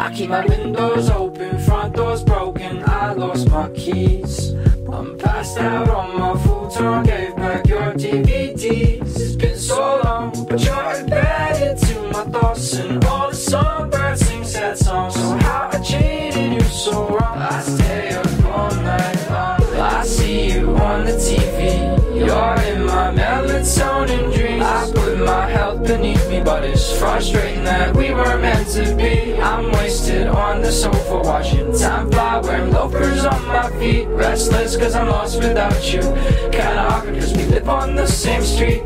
I keep my windows open, front doors broken, I lost my keys. I'm passed out on my futon, gave back your DVDs. It's been so long, but you're embedded to my thoughts, and all the songbirds sing sad songs. So how I treated you so wrong, I stay up all night long. I see you on the TV, you're in my melatonin dreams. I put my health beneath me, but it's frustrating that we were meant to be. I'm wasted on the sofa, watching time fly, wearing loafers on my feet. Restless cause I'm lost without you, kinda awkward cause we live on the same street.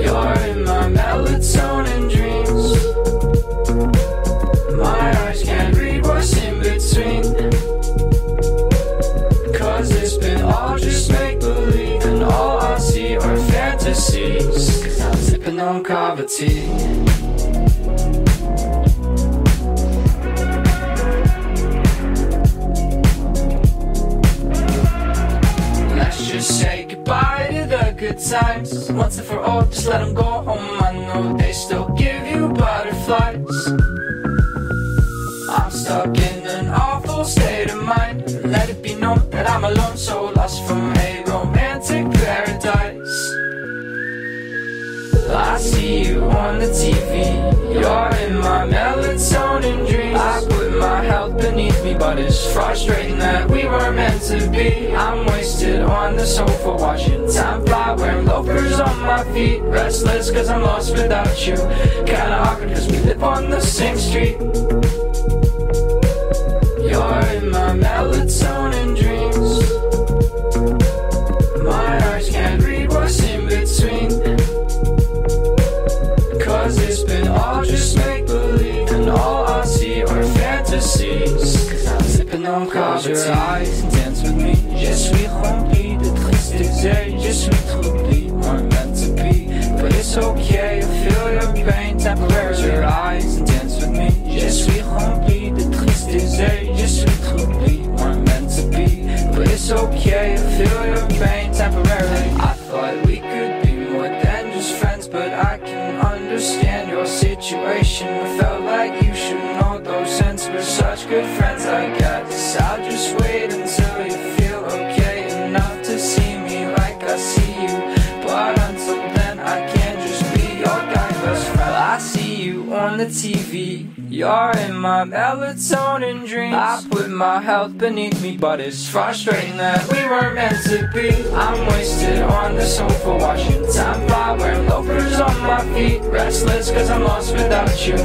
You're in my melatonin dreams, my eyes can't read what's in between. It's been all just make-believe, and all I see are fantasies, cause I'm sipping on kava tea. Let's just say goodbye to the good times, once and for all, just let them go home. I know they still give you butterflies. I'm stuck in an awful state of mind, let it be known that I'm alone, so lost from a romantic paradise. I see you on the TV, you're in my melatonin dreams. I put my health beneath me, but it's frustrating that we were meant to be. I'm wasted on the sofa, watching time fly, wearing loafers on my feet. Restless cause I'm lost without you, kinda awkward cause we live on the same street. You're in my melatonin dreams, my eyes can't read what's in between, cause it's been all just make-believe, and all I see are fantasies, cause I'm sipping on coffee. Close your eyes and dance with me, je suis rempli de triste exil, je suis troubli, weren't meant to be, but it's okay, I feel your pain temporarily. Close your eyes and dance with me, je suis rempli de triste exil. It's okay, I feel your pain temporarily. I thought we could be more than just friends, but I can understand your situation. I felt like you should know those since we're such good friends. I guess I'll just wait until you feel okay enough to see me like I see you, but until then I can't just be your guy best friend. I see you on the TV, you're in my melatonin dreams. I put my health beneath me, but it's frustrating that we were meant to be. I'm wasted on the sofa, watching time fly, wearing loafers on my feet. Restless cause I'm lost without you,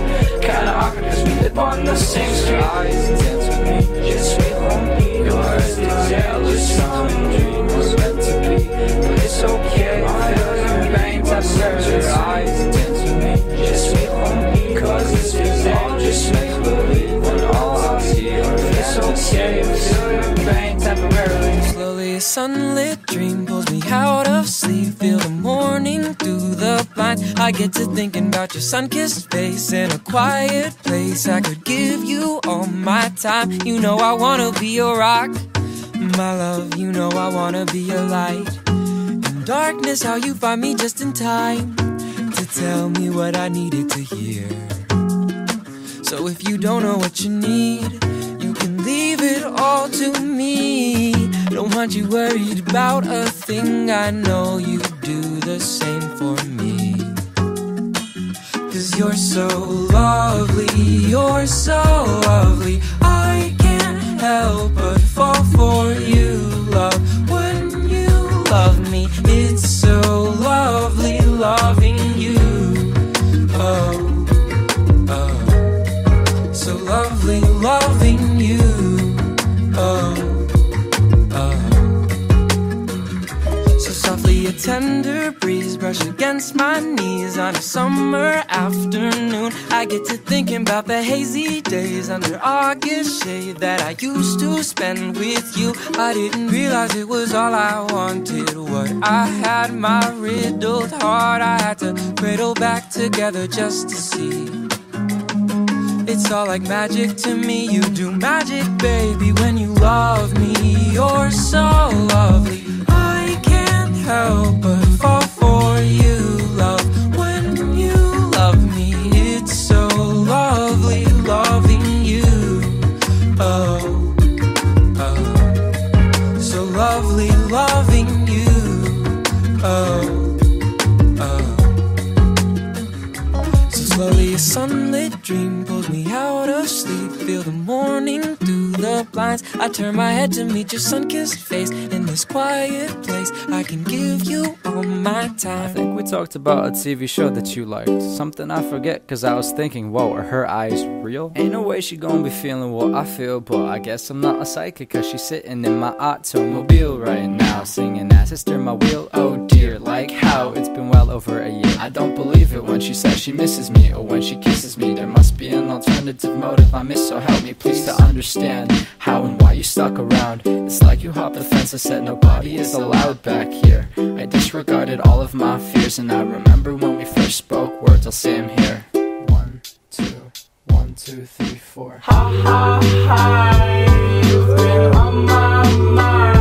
kinda awkward cause we live on the same street. Your eyes and dance with me, je suis rempli, your melatonin dreams was meant to be, but it's okay, I feel your pain temporarily. Your eyes and dance with me, je suis rempli, cause it's been just make believe, when all I see are fantasies, feel your pain temporarily. Slowly a sunlit dream pulls me out of sleep, feel the morning through the blinds. I get to thinking about your sun-kissed face in a quiet place. I could give you all my time, you know I wanna be your rock, my love, you know I wanna be your light. In darkness, how you find me just in time to tell me what I needed to hear. So if you don't know what you need, you can leave it all to me. Don't want you worried about a thing, I know you do the same for me. Cause you're so lovely, you're so lovely, I can't help but fall for you, love. When you love me, it's so lovely loving you. Oh, lovely loving you, oh, oh. So softly a tender breeze brush against my knees on a summer afternoon. I get to thinking about the hazy days under August shade that I used to spend with you. I didn't realize it was all I wanted, what I had, my riddled heart I had to cradle back together just to see. It's all like magic to me, you do magic, baby, when you love me. You're so lovely, I can't help but fall for you, love. When you love me, it's so lovely. sunlit dream pulls me out of sleep. Feel the morning through the blinds. I turn my head to meet your sun-kissed face. In this quiet place, I can give you all my time. I think we talked about a TV show that you liked. Something I forget, cause I was thinking, whoa, are her eyes real? Ain't no way she gon' be feeling what I feel, but I guess I'm not a psychic, cause she's sitting in my automobile right now, singing as I stir my wheel. Oh dear, like how it's been well over a year. I don't believe it when she says she misses me, or when she kisses me. There must be an alternative motive I miss, so help me please to understand how and why you stuck around. It's like you hopped the fence and said nobody is allowed back here. I disregarded all of my fears, and I remember when we first spoke words I'll say I'm here. 1, 2, 1, 2, 3, 4. Ha ha ha, you've been on my mind.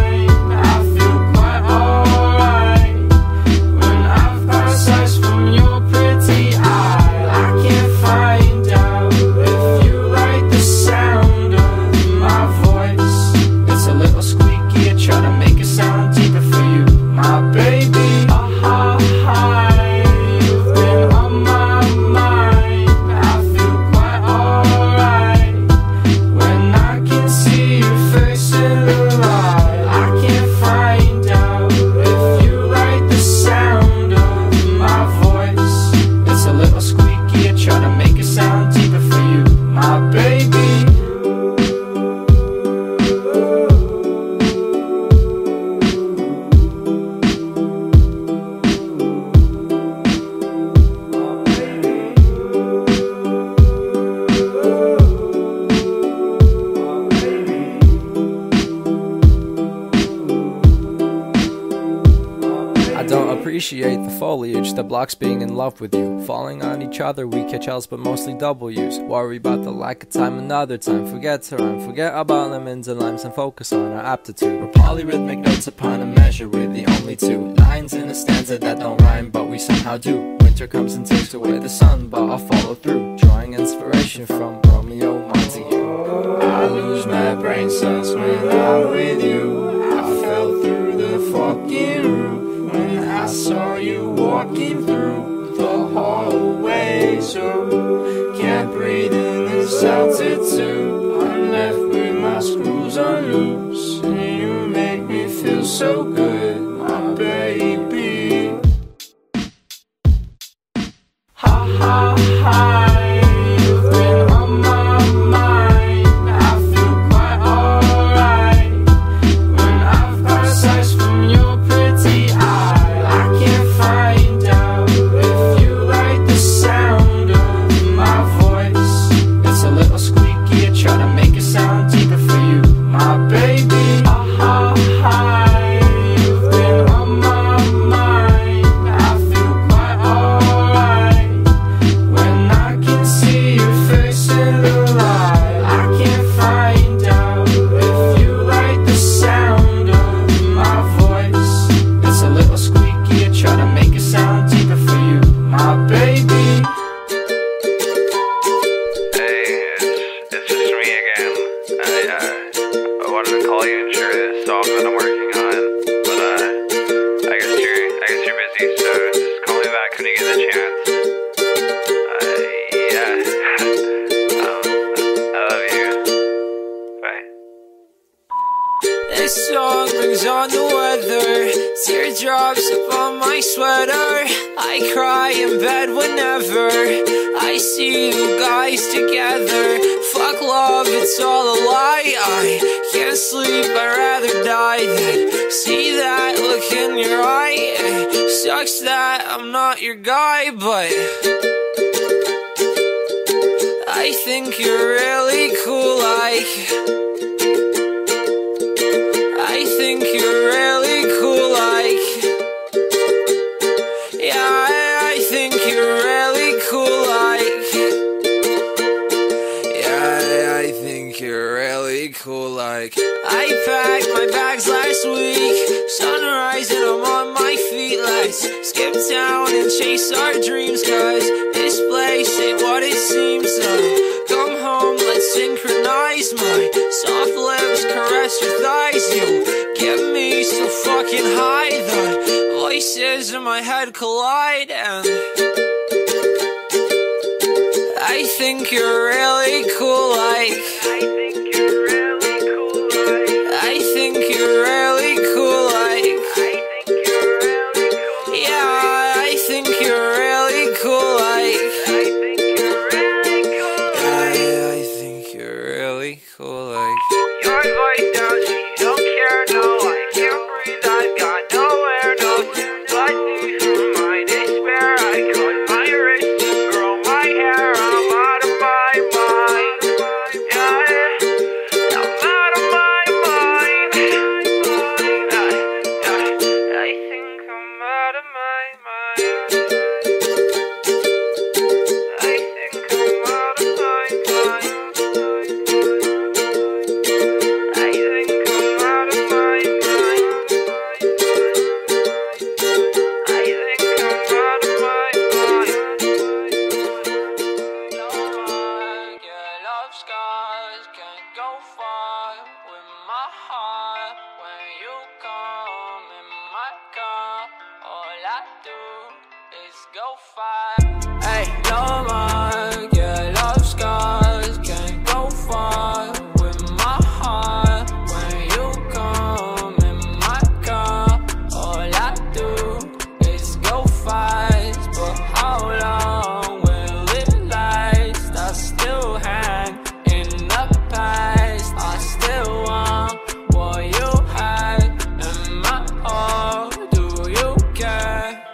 Appreciate the foliage that blocks being in love with you. Falling on each other, we catch L's but mostly W's. Worry about the lack of time another time. Forget to rhyme, forget about lemons and limes, and focus on our aptitude. We're polyrhythmic notes upon a measure, we're the only two lines in a stanza that don't rhyme, but we somehow do. Winter comes and takes away the sun, but I'll follow through, drawing inspiration from Romeo Montague. I lose my brain cells when I'm with you. I fell through the fucking roof when I saw you walking through the hallway. So can't breathe in this altitude, I'm left with my screws unloosed, and you make me feel so good, my baby. Ha ha ha. This song brings on the weather, teardrops upon my sweater. I cry in bed whenever I see you guys together. Fuck love, it's all a lie. I can't sleep, I'd rather die than see that look in your eye. It sucks that I'm not your guy, but I think you're really cool, like I packed my bags last week. Sunrise and I'm on my feet. Let's skip town and chase our dreams, cause this place ain't what it seems. Come home, let's synchronize. My soft lips caress your thighs. You get me so fucking high, the voices in my head collide, and I think you're really cool, like I think you're really cool, like yeah, I think you're really cool, like I think you're really cool, like your voice does me, don't care, no, I can't breathe, I've got nowhere, no, but you from my despair, I cut my wrist and grow my hair. Skies can't go far with my heart. When you come in my car, all I do is go far. Hey, you're mine, yeah, love scars can't go far with my heart. When you come in my car, all I do is go fast. But how long will it last? I still hang past. I still want what you had in my heart. Do you care?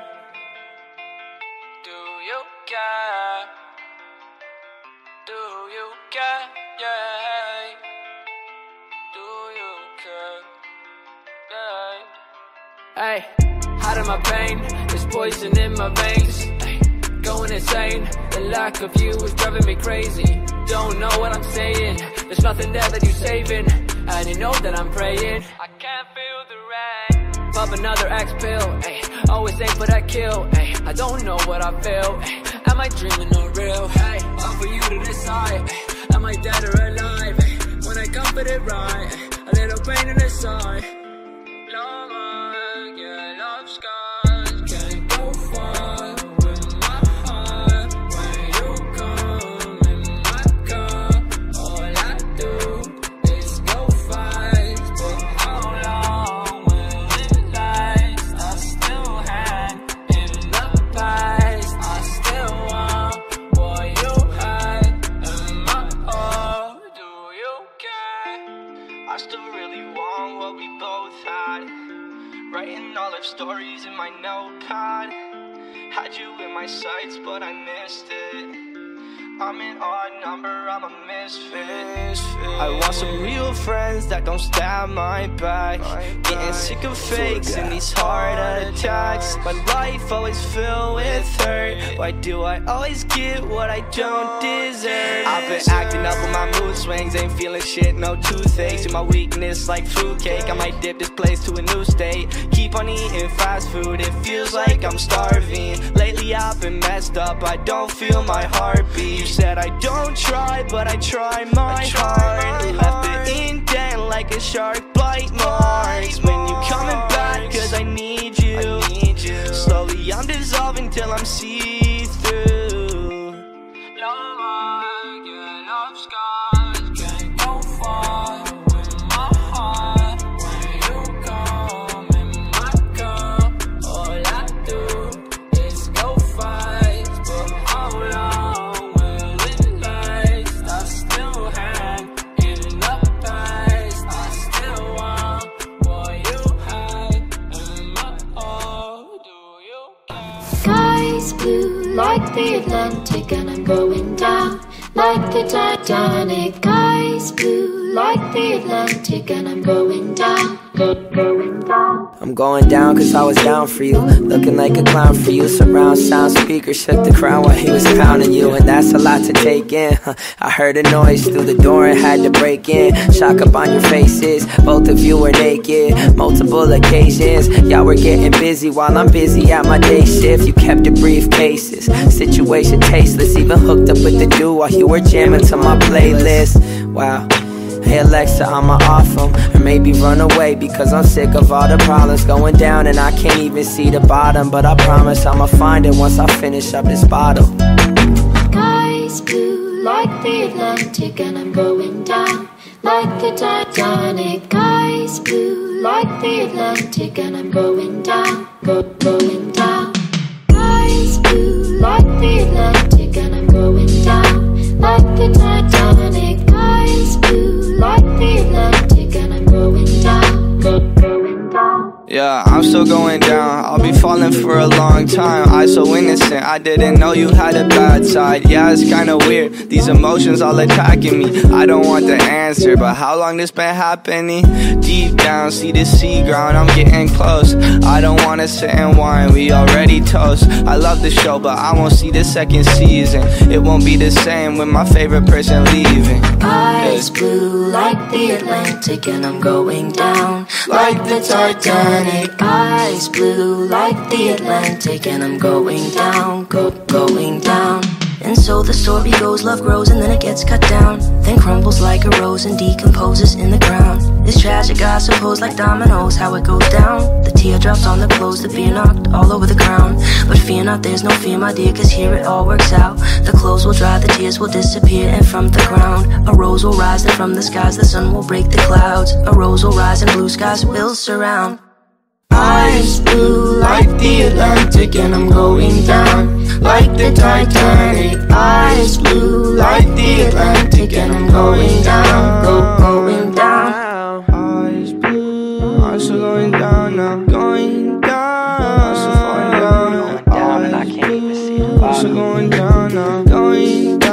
Do you care? Do you care? Yeah. Do you care? Yeah. Hey, hiding my pain, there's poison in my veins. Hey, going insane, the lack of you is driving me crazy. Don't know what I'm saying, there's nothing there that you're saving, and you know that I'm praying. I can't feel the rain. Pop another X pill, ayy, always aim for that kill, ayy. I don't know what I feel, ayy. Am I dreaming or real? Hey, up for you to decide, ayy. Am I dead or alive? Ayy. When I come for it right, ayy. A little pain in the side. Love, yeah, love scars can't go far. I still really want what we both had. Writing all of stories in my notepad. Had you in my sights, but I missed it. I'm an odd number, I'm a misfit. I want some real friends that don't stab my back. Getting sick of fakes and these heart attacks. My life always filled with hurt. Why do I always get what I don't deserve? I've been acting up on my mood swings. Ain't feeling shit, no toothaches. In my weakness like fruitcake, I might dip this place to a new state. Keep on eating fast food, it feels like I'm starving. Lately I've been messed up, I don't feel my heartbeat. You said I don't try, but I try my heart. Left it in dent like a shark bite marks. When you coming back, cause I need you. Slowly I'm dissolving till I'm see-through. Love, yeah, love scars can't go far with my heart. When you come in my car, all I do is go fight. But how long? Sky's blue like the Atlantic, and I'm going down like the Titanic. Sky's blue like the Atlantic, and I'm going down, going down. I'm going down cause I was down for you, looking like a clown for you. Surround sound speaker shook the crown while he was pounding you. And that's a lot to take in. I heard a noise through the door and had to break in. Shock up on your faces, both of you were naked. Multiple occasions, y'all were getting busy while I'm busy at my day shift. You kept your briefcases, situation tasteless. Even hooked up with the dude while you were jamming to my playlist. Wow. Hey Alexa, I'ma off them, or maybe run away because I'm sick of all the problems. Going down and I can't even see the bottom, but I promise I'ma find it once I finish up this bottle. Sky's blue. like the Atlantic, and I'm going down like the Titanic. Eyes blue like the Atlantic, and I'm going down, going down. Eyes blue like the Atlantic, and I'm going down like the Titanic. Eyes blue like the Atlantic, and I'm going down, going down. Yeah, I'm still going down. I'll be falling for a long time. I so innocent, I didn't know you had a bad side. Yeah, it's kinda weird, these emotions all attacking me. I don't want the answer, but how long this been happening? Deep down, see the sea ground, I'm getting close. I don't wanna sit and whine, we already toast. I love the show, but I won't see the second season. It won't be the same when my favorite person leaving. Eyes blue like the Atlantic, and I'm going down like the Titanic. Eyes blue like the Atlantic, and I'm going down, going down. And so the story goes, love grows and then it gets cut down, then crumbles like a rose and decomposes in the ground. It's tragic, I suppose, like dominoes, how it goes down. The teardrops on the clothes, the beer knocked all over the ground. But fear not, there's no fear, my dear, cause here it all works out. The clothes will dry, the tears will disappear, and from the ground a rose will rise, and from the skies the sun will break the clouds. A rose will rise and blue skies will surround. Eyes blue like the Atlantic, and I'm going down like the Titanic. Eyes blue like the Atlantic, and I'm going down, going down. Eyes blue, I'm still going down now, going down. I'm still falling down now. Eyes blue, I can't even see the bottom. I'm still going down now, going down.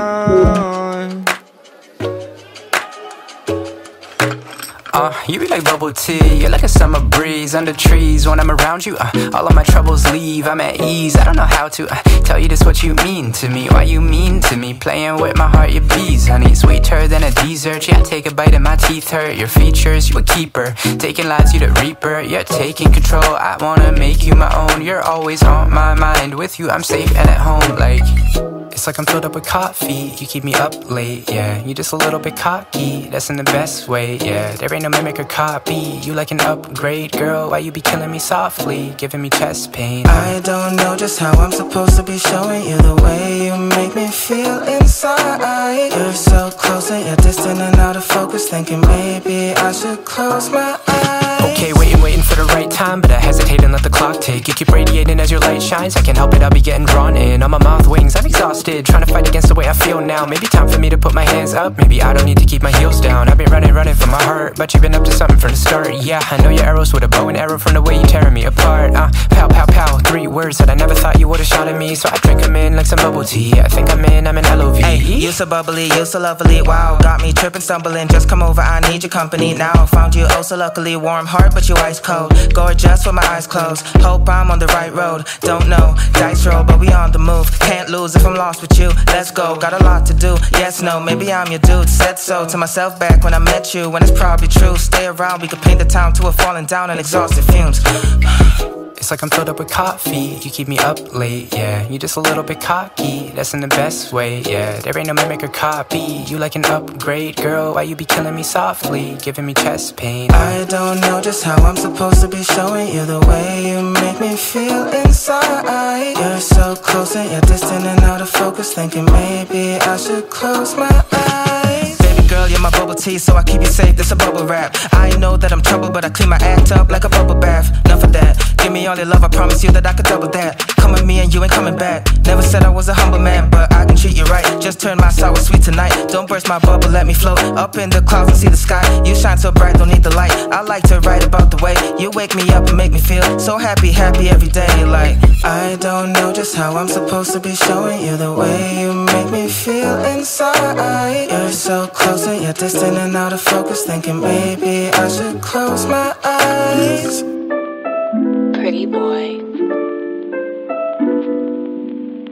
You be like bubble tea, you're like a summer breeze under trees. When I'm around you, all of my troubles leave. I'm at ease, I don't know how to tell you just what you mean to me. Why you mean to me, playing with my heart, your bees, honey. Sweeter than a dessert, yeah, take a bite and my teeth hurt. Your features, you a keeper, taking lives, you the reaper. You're taking control, I wanna make you my own. You're always on my mind, with you I'm safe and at home. Like, it's like I'm filled up with coffee, you keep me up late, yeah. You just a little bit cocky, that's in the best way, yeah. There ain't no mimic or copy, you like an upgrade, girl. Why you be killing me softly, giving me chest pain? I don't know just how I'm supposed to be showing you the way you make me feel inside. You're so close and you're distant and out of focus, thinking maybe I should close my eyes. Okay, waiting for the right time, but I hesitate and let the clock tick. You keep radiating as your light shines, I can't help it, I'll be getting drawn in. On my mouth wings, I'm exhausted, trying to fight against the way I feel now. Maybe time for me to put my hands up, maybe I don't need to keep my heels down. I've been running for my heart, but you've been up to something from the start. Yeah, I know your arrows with a bow and arrow, from the way you tearing me apart. Pow, pow, pow, three words that I never thought you would've shot at me. So I drink them in like some bubble tea, I think I'm in LOV. Hey, you so bubbly, you so lovely, wow. Got me tripping, stumbling, just come over, I need your company now. Found you oh so luckily, warm heart, but you ice cold. Gorgeous with my eyes closed, hope I'm on the right road. Don't know, dice roll, but we on the move. Can't lose if I'm lost with you, let's go, got a lot to do. Yes, no, maybe I'm your dude, said so to myself back when I met you, and it's probably true. Stay around, we could paint the town to a falling down and exhausted fumes. It's like I'm filled up with coffee, you keep me up late, yeah. You just a little bit cocky, that's in the best way, yeah. There ain't no mimic or copy, you like an upgrade, girl. Why you be killing me softly, giving me chest pain? I don't know just how I'm supposed to be showing you the way you make me feel inside. You're so close and you're distant and out of focus, thinking maybe I should close my eyes. Girl, you're my bubble tea, so I keep you safe, this a bubble wrap. I know that I'm troubled, but I clean my act up like a bubble bath. Enough of that, give me all your love, I promise you that I could double that. Come with me and you ain't coming back. Never said I was a humble man, but I can treat you right. Just turn my sour sweet tonight. Don't burst my bubble, let me float up in the clouds and see the sky. You shine so bright, don't need the light. I like to write about the way you wake me up and make me feel so happy, happy every day. Like, I don't know just how I'm supposed to be showing you the way you make me feel inside. You're so close and you're distant and out of focus, thinking maybe I should close my eyes. Pretty boy,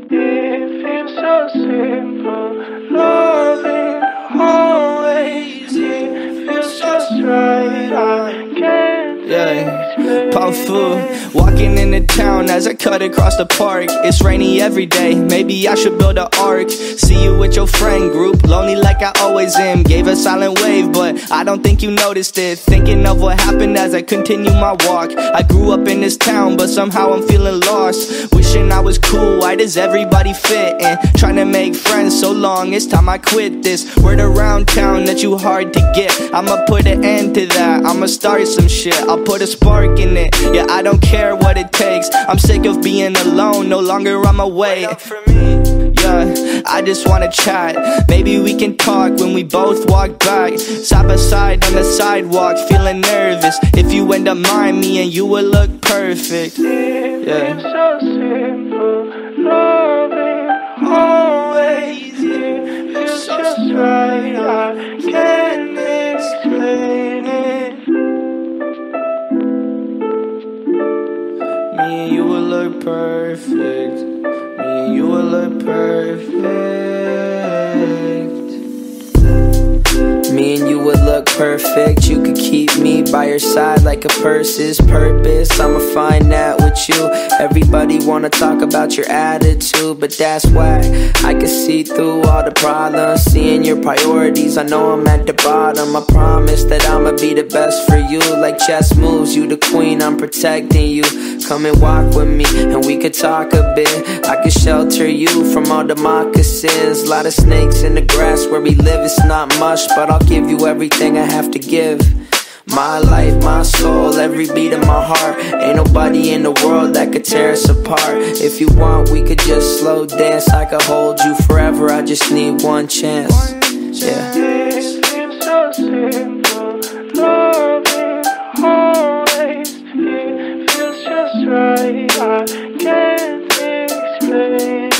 it feels so simple, loving always. It feels just right, I can't. Yeah. Powfu, walking into town as I cut across the park. It's rainy every day, maybe I should build an ark. See you with your friend group, lonely like I always am. Gave a silent wave, but I don't think you noticed it. Thinking of what happened as I continue my walk. I grew up in this town, but somehow I'm feeling lost. Wishing I was cool, I why does everybody fit in? Trying to make friends so long, it's time I quit this. Word around town that you hard to get. I'ma put an end to that, I'ma start some shit. I'll put a spark in it, yeah, I don't care what it takes. I'm sick of being alone, no longer on my way. Yeah, I just wanna chat. Maybe we can talk when we both walk back, side by side on the sidewalk, feeling nervous. If you end up mine, me and you will look perfect. Yeah. So simple, loving always here. It's just right, I can't explain it. Me and you will look perfect. Me and you will look perfect. Me and you will look perfect. You could keep me by your side like a purse is purpose. I'ma find that with you. Everybody wanna talk about your attitude, but that's whack. I can see through all the problems, seeing your priorities. I know I'm at the bottom. I promise that I'ma be the best for you. Like chess moves, you the queen, I'm protecting you. Come and walk with me and we could talk a bit. I could shelter you from all the moccasins. A lot of snakes in the grass where we live. It's not much, but I'll give you everything I have to give. My life, my soul, every beat of my heart. Ain't nobody in the world that could tear us apart. If you want, we could just slow dance. I could hold you forever, I just need one chance. Yeah. Seems so simple, loving always. It feels just right, I can't explain.